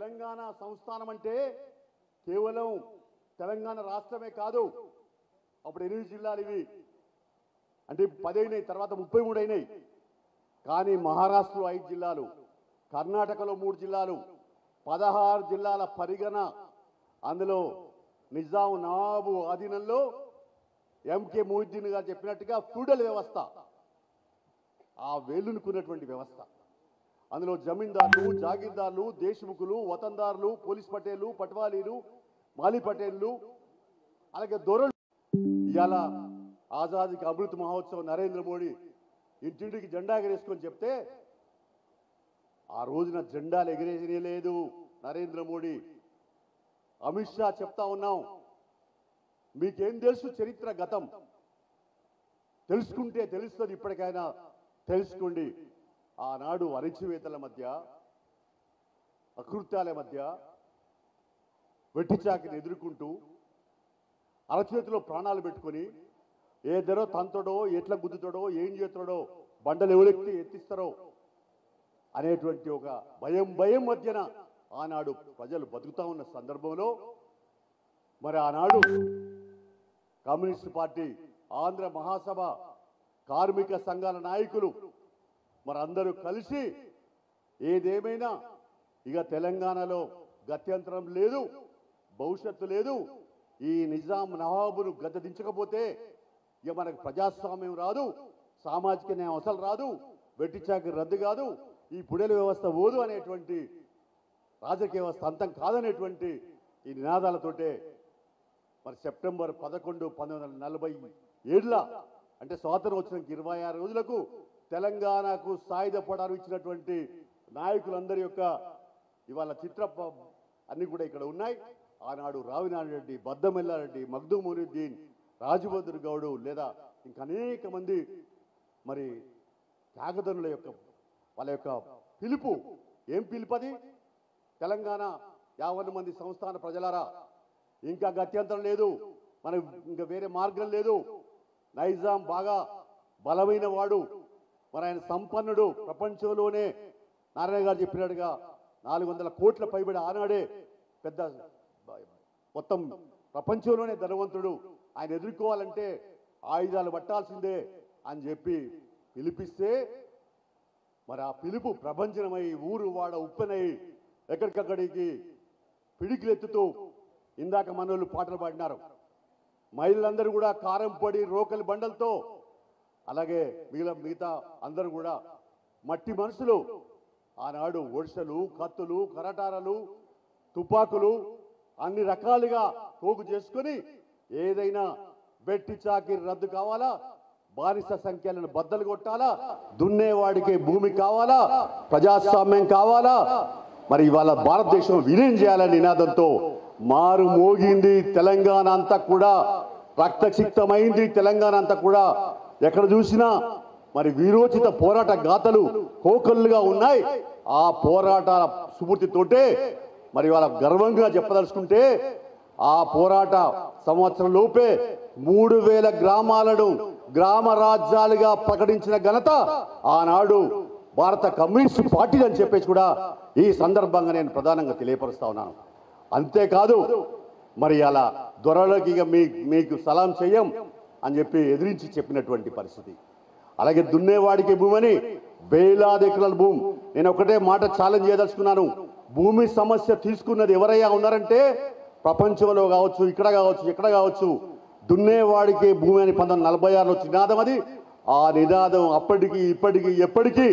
తెలంగాణ సంస్థానం అంటే కేవలం తెలంగాణ రాష్ట్రమే కాదు అప్పుడు 8 జిల్లాలు ఇవి అంటే 10 అయినాయి తర్వాత 33 అయినాయి కానీ మహారాష్ట్రలో 5 జిల్లాలు కర్ణాటకలో 3 జిల్లాలు 16 జిల్లాల పరిగణ అందులో నిజాం నవాబు ఆధీనంలో ఎంకే ముహిద్దీన్ గారు చెప్పినట్టుగా ఫ్యూడల్ వ్యవస్థ ఆ వేలునుకున్నటువంటి వ్యవస్థ అందులో జమీందారులు జాగీర్దారులు దేశముఖులు వతందారులు పోలీస్ పటేలు పట్వాలీలు మాలి పటేలు అలాగే దొరలు ఇయాల ఆజాదీకి అమృత మహోత్సవం నరేంద్ర మోడీ ఇంటింటికి జెండా ఎగరేసుకొని చెప్తే ఆ రోజున జెండాలు ఎగరేసినే లేదు నరేంద్ర మోడీ అమిత్ షా చెప్తా ఉన్నాం మీకేం తెలుసు చరిత్ర గతం తెలుసుకుంటే తెలుస్తుంది ఇప్పటికైనా తెలుసుకోండి ఆనాడు అరిచివేతల మధ్య అకృత్యాల మధ్య వెట్టిచాకిని ఎదుర్కొంటూ అరచేతిలో ప్రాణాలు పెట్టుకొని ఏదరో తంతడో ఎట్లా గుద్దుతాడో ఏం చేస్తాడో బండలు ఎవరెక్కి ఎత్తిస్తారో అనేటువంటి ఒక భయం భయం మధ్యన ఆనాడు ప్రజలు బతుకుతా ఉన్న సందర్భంలో మరి ఆనాడు కమ్యూనిస్టు పార్టీ ఆంధ్ర మహాసభ కార్మిక సంఘాల నాయకులు మరందరూ కలిసి ఏదేమైనా ఇక తెలంగాణలో గత్యంతరం లేదు భవిష్యత్తు లేదు ఈ నిజాం నవాబును గద్దదించకపోతే ఇక మనకు ప్రజాస్వామ్యం రాదు సామాజిక న్యాయం అసలు రాదు వెట్టిచాకి రద్దు కాదు ఈ పుడేల వ్యవస్థ ఓదు అనేటువంటి రాజకీయ వ్యవస్థ అంతం కాదనేటువంటి ఈ నినాదాలతోటే మరి సెప్టెంబర్ 11, 1947 అంటే స్వాతంత్రం వచ్చిన 26 రోజులకు తెలంగాణకు సాయుధ పడారు ఇచ్చినటువంటి నాయకులందరి యొక్క ఇవాళ చిత్ర అన్ని కూడా ఇక్కడ ఉన్నాయి ఆనాడు రావినారెడ్డి బద్దమెల్లారెడ్డి మగ్దూమ్ మునుద్దీన్ రాజబోధర్ గౌడు లేదా ఇంకా అనేక మంది మరి త్యాగధనుల యొక్క వాళ్ళ యొక్క పిలుపు ఏం పిలుపది తెలంగాణ 50 మంది సంస్థాన ప్రజలారా ఇంకా గత్యంతరం లేదు మనం ఇంకా వేరే మార్గం లేదు నైజాం బాగా బలమైన వాడు మరి ఆయన సంపన్నుడు ప్రపంచంలోనే నారాయణ గారు చెప్పినట్టుగా 400 కోట్ల పైబడి ఆనాడే పెద్ద మొత్తం ప్రపంచంలోనే ధనవంతుడు ఆయన ఎదుర్కోవాలంటే ఆయుధాలు పట్టాల్సిందే అని చెప్పి పిలిపిస్తే మరి ఆ పిలుపు ప్రభంజనమై ఊరు వాడ ఉప్పెనై ఎక్కడికక్కడికి పిడికిలెత్తుతూ ఇందాక మనోళ్ళు పాటలు పాడినారు మహిళలందరూ కూడా కారం పొడి రోకలి బండలతో అలాగే మిగతా అందరూ కూడా మట్టి మనుషులు ఆనాడు ఒడిసెలు కత్తులు కరటారాలు తుపాకులు అన్ని రకాలుగా పోగు చేసుకుని ఏదైనా వెట్టి చాకి రద్దు కావాలా బానిస సంఖ్యలను బద్దలు కొట్టాలా దున్నేవాడికి భూమి కావాలా ప్రజాస్వామ్యం కావాలా మరి ఇవాళ భారతదేశం విలీనం చేయాలని నినాదంతో మారు మోగింది తెలంగాణ అంతా కూడా రక్తసిక్తమైంది తెలంగాణ అంతా కూడా ఎక్కడ చూసినా మరి వీరోచిత పోరాట గాథలు కోకలుగా ఉన్నాయి ఆ పోరాటాల స్ఫూర్తితోటే మరి వాళ్ళ గర్వంగా చెప్పదలుచుకుంటే ఆ పోరాట సంవత్సరం లోపే 3000 గ్రామాలను గ్రామ రాజ్యాలుగా ప్రకటించిన ఘనత ఆనాడు భారత కమ్యూనిస్టు పార్టీ అని చెప్పేసి కూడా ఈ సందర్భంగా నేను ప్రధానంగా తెలియపరుస్తా ఉన్నాను అంతేకాదు మరి అలా దొరలకి మీకు సలాం చెయ్యం అని చెప్పి ఎదిరించి చెప్పినటువంటి పరిస్థితి అలాగే దున్నేవాడికి భూమిని వేలాది ఎకరాల భూమి నేను ఒకటే మాట ఛాలెంజ్ చేయదలుచుకున్నాను భూమి సమస్య తీసుకున్నది ఎవరైనా ఉన్నారంటే ప్రపంచంలో కావచ్చు ఇక్కడ కావచ్చు ఎక్కడ కావచ్చు దున్నేవాడికి భూమి అని 1946లో నినాదం అది ఆ నినాదం అప్పటికి ఇప్పటికీ ఎప్పటికీ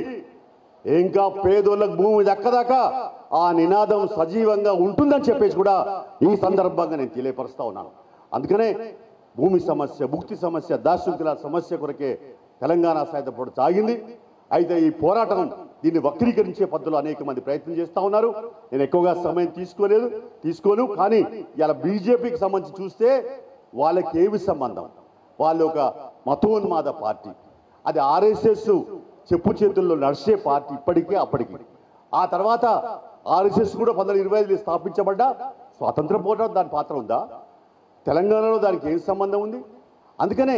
ఇంకా పేదోళ్ళకు భూమి దక్కదాకా ఆ నినాదం సజీవంగా ఉంటుందని చెప్పేసి కూడా ఈ సందర్భంగా నేను తెలియపరుస్తా ఉన్నాను అందుకనే భూమి సమస్య భుక్తి సమస్య దాశుకుల సమస్య కొరకే తెలంగాణ సాయుధ పోరాటం సాగింది అయితే ఈ పోరాటం దీన్ని వక్రీకరించే పద్ధతిలో అనేక మంది ప్రయత్నం చేస్తూ ఉన్నారు నేను ఎక్కువగా సమయం తీసుకోను కానీ ఇలా బీజేపీకి సంబంధించి చూస్తే వాళ్ళకి ఏమి సంబంధం వాళ్ళు ఒక మతోన్మాద పార్టీ అది ఆర్ఎస్ఎస్ చెప్పు చేతుల్లో నడిచే పార్టీ ఇప్పటికీ అప్పటికి ఆ తర్వాత ఆర్ఎస్ఎస్ కూడా 1925 స్థాపించబడ్డా స్వాతంత్ర పోరాటం దాని పాత్ర ఉందా తెలంగాణలో దానికి ఏం సంబంధం ఉంది అందుకనే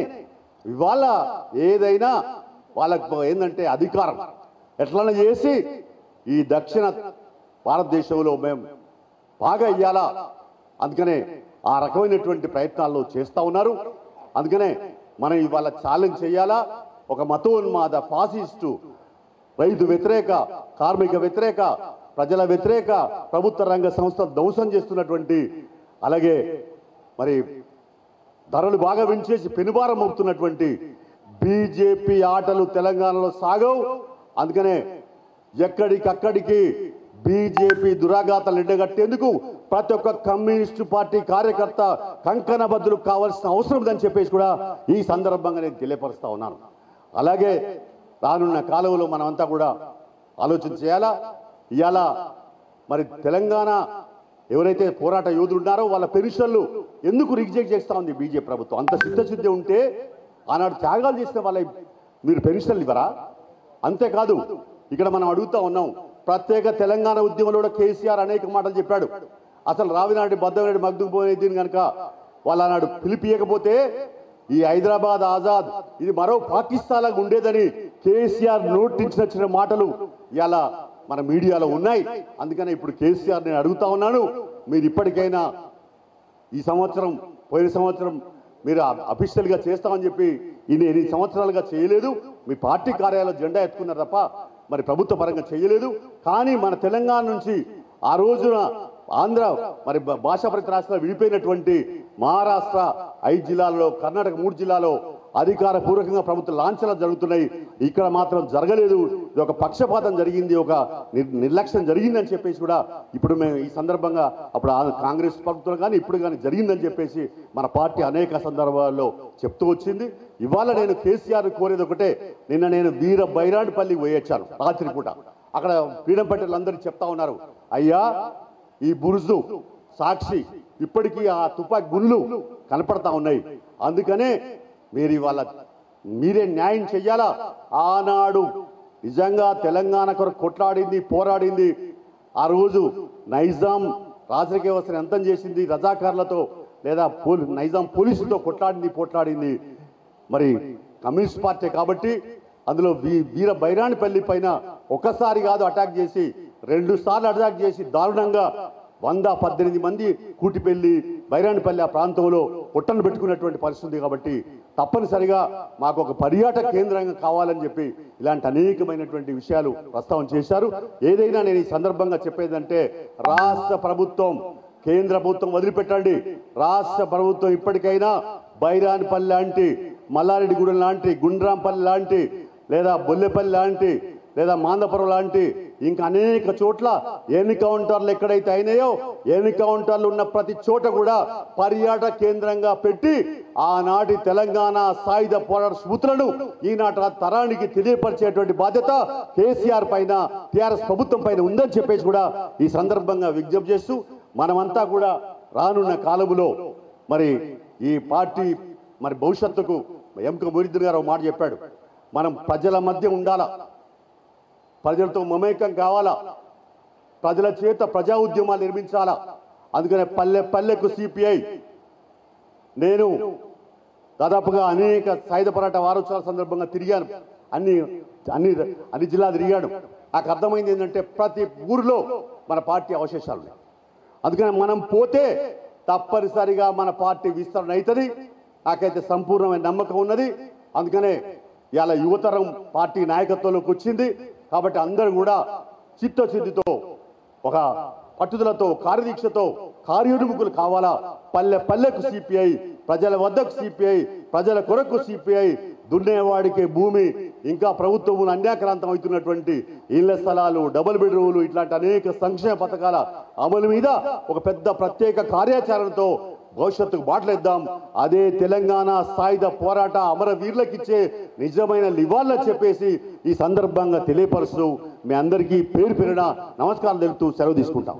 ఇవాళ ఏదైనా వాళ్ళకు ఏంటంటే అధికారం ఎట్లన్నా చేసి ఈ దక్షిణ భారతదేశంలో మేము బాగా ఇయాల అందుకనే ఆ రకమైనటువంటి ప్రయత్నాల్లో చేస్తా ఉన్నారు అందుకనే మనం ఇవాల ఛాలెంజ్ చేయాలా ఒక మతోన్మాద ఫాసిస్టు రైతు వ్యతిరేక కార్మిక వ్యతిరేక ప్రజల వ్యతిరేక ప్రభుత్వ రంగ సంస్థ దౌసం చేస్తున్నటువంటి అలాగే మరి ధరలు బాగా పెంచేసి పెనుభారం మోపుతున్నటువంటి బీజేపీ ఆటలు తెలంగాణలో సాగవు అందుకనే ఎక్కడికక్కడికి బీజేపీ దురాఘాతాలు ఎండగట్టేందుకు ప్రతి ఒక్క కమ్యూనిస్టు పార్టీ కార్యకర్త కంకణబద్ధులు కావాల్సిన అవసరం ఉందని చెప్పేసి కూడా ఈ సందర్భంగా నేను తెలియపరుస్తా ఉన్నాను అలాగే రానున్న కాలంలో మనమంతా కూడా ఆలోచన చేయాలా ఇయాల మరి తెలంగాణ ఎవరైతే పోరాట యోధులు ఉన్నారో వాళ్ళ పెన్షన్లు ఎందుకు రిజెక్ట్ చేస్తా ఉంది బీజేపీ ప్రభుత్వం అంత సిద్ధసిద్ధి ఉంటే ఆనాడు త్యాగాలు చేసిన వాళ్ళ మీరు పెన్షన్లు ఇవ్వరా అంతేకాదు ఇక్కడ మనం అడుగుతా ఉన్నాం ప్రత్యేక తెలంగాణ ఉద్యమంలో కూడా కేసీఆర్ అనేక మాటలు చెప్పాడు అసలు రావినాటి బద్దవనాటి మగ్దుకుపోయేది కనుక వాళ్ళు ఆనాడు పిలిపియకపోతే ఈ హైదరాబాద్ ఆజాద్ ఇది మరో పాకిస్తాన్లాగా ఉండేదని కేసీఆర్ నోటించిన మాటలు ఇలా మన మీడియాలో ఉన్నాయి అందుకనే ఇప్పుడు కేసీఆర్ నేను అడుగుతా ఉన్నాను మీరు ఇప్పటికైనా ఈ సంవత్సరం పోయిన సంవత్సరం మీరు అఫీషియల్గా చేస్తామని చెప్పి ఇన్ని 8 సంవత్సరాలుగా చేయలేదు మీ పార్టీ కార్యాలయంలో జెండా ఎత్తుకున్నారు తప్ప మరి ప్రభుత్వ పరంగా చేయలేదు కానీ మన తెలంగాణ నుంచి ఆ రోజున ఆంధ్ర మరి భాషాపరిత రాష్ట్రాలు విడిపోయినటువంటి మహారాష్ట్ర 5 జిల్లాల్లో కర్ణాటక 3 జిల్లాలో అధికార పూర్వకంగా ప్రభుత్వ లాంఛనాలు జరుగుతున్నాయి ఇక్కడ మాత్రం జరగలేదు ఇది ఒక పక్షపాతం జరిగింది ఒక నిర్లక్ష్యం జరిగిందని చెప్పేసి కూడా ఇప్పుడు మేము ఈ సందర్భంగా అప్పుడు కాంగ్రెస్ ప్రభుత్వం కానీ ఇప్పుడు కానీ జరిగిందని చెప్పేసి మన పార్టీ అనేక సందర్భాల్లో చెప్తూ వచ్చింది ఇవాళ నేను కేసీఆర్ కోరేది ఒకటే నిన్న నేను వీర బైరాడ్పల్లి పోయొచ్చాను రాత్రిపూట అక్కడ ఫ్రీడమ్ ఫైటర్లు అందరూ చెప్తా ఉన్నారు అయ్యా ఈ బురుజు సాక్షి ఇప్పటికీ ఆ తుపాకి గుళ్ళు కనపడతా ఉన్నాయి అందుకనే మీరు ఇవాళ మీరే న్యాయం చెయ్యాలా ఆనాడు నిజంగా తెలంగాణ కొరకు కొట్లాడింది పోరాడింది ఆ రోజు నైజాం రాజకీయ వ్యవస్థను అంతం చేసింది రజాకారులతో లేదా నైజాం పోలీసులతో కొట్లాడింది మరి కమ్యూనిస్ట్ పార్టీ కాబట్టి అందులో వీర బైరాణిపల్లి పైన ఒకసారి కాదు అటాక్ చేసి 2 సార్లు అటాక్ చేసి దారుణంగా 118 మంది కూటిపల్లి బైరాణిపల్లి ఆ ప్రాంతంలో పొట్టను పెట్టుకున్నటువంటి పరిస్థితి కాబట్టి తప్పనిసరిగా మాకు ఒక పర్యాటక కేంద్రంగా కావాలని చెప్పి ఇలాంటి అనేకమైనటువంటి విషయాలు ప్రస్తావన చేశారు ఏదైనా నేను ఈ సందర్భంగా చెప్పేదంటే రాష్ట్ర ప్రభుత్వం కేంద్ర ప్రభుత్వం వదిలిపెట్టండి రాష్ట్ర ప్రభుత్వం ఇప్పటికైనా బైరాణిపల్లి లాంటి మల్లారెడ్డిగూడెం లాంటి గుండ్రాంపల్లి లాంటి లేదా బొల్లెపల్లి లాంటి లేదా మాందపురం లాంటి ఇంకా అనేక చోట్ల ఎన్కౌంటర్లు ఎక్కడైతే అయినాయో ఎన్కౌంటర్లు ఉన్న ప్రతి చోట కూడా పర్యాటక కేంద్రంగా పెట్టి ఆనాటి తెలంగాణ సాయుధ పోరాట స్మృతులను ఈనాటి తరానికి తెలియపరిచేటువంటి బాధ్యత కేసీఆర్ పైన టీఆర్ఎస్ ప్రభుత్వం పైన ఉందని చెప్పేసి కూడా ఈ సందర్భంగా విజ్ఞప్తి చేస్తూ మనమంతా కూడా రానున్న కాలంలో మరి ఈ పార్టీ మరి భవిష్యత్తుకు ఎంక మురిద్దరు గారు మాట చెప్పాడు మనం ప్రజల మధ్య ఉండాలా ప్రజలతో మమేకం కావాలా ప్రజల చేత ప్రజా ఉద్యమాలు నిర్మించాలా అందుకనే పల్లె పల్లెకు సిపిఐ నేను దాదాపుగా అనేక సాయుధ పోరాట వారోత్సవాల సందర్భంగా తిరిగాను అన్ని అన్ని అన్ని జిల్లా తిరిగాడు నాకు అర్థమైంది ఏంటంటే ప్రతి ఊరిలో మన పార్టీ అవశేషాలు ఉన్నాయి అందుకని మనం పోతే తప్పనిసరిగా మన పార్టీ విస్తరణ అవుతుంది నాకైతే సంపూర్ణమైన నమ్మకం ఉన్నది అందుకనే ఇవాళ యువతరం పార్టీ నాయకత్వంలోకి వచ్చింది కాబట్టి అందరూ కూడా చిత్తశుద్ధితో ఒక పట్టుదలతో కార్యదీక్షతో కార్యోన్ముఖులు కావాలా పల్లె పల్లెకు సిపిఐ ప్రజల వద్దకు సిపిఐ ప్రజల కొరకు సిపిఐ దున్నేవాడికి భూమి ఇంకా ప్రభుత్వం అన్యాక్రాంతం అవుతున్నటువంటి ఇళ్ల స్థలాలు డబుల్ బెడ్రూములు ఇట్లాంటి అనేక సంక్షేమ పథకాల అమలు మీద ఒక పెద్ద ప్రత్యేక కార్యాచరణతో భవిష్యత్తుకు బాటలేద్దాం అదే తెలంగాణ సాయుధ పోరాట అమరవీరులకిచ్చే నిజమైన నివాళులని చెప్పేసి ఈ సందర్భంగా తెలియపరుస్తూ మీ అందరికీ పేరు పేరున నమస్కారం తెలుపుతూ సెలవు తీసుకుంటాం.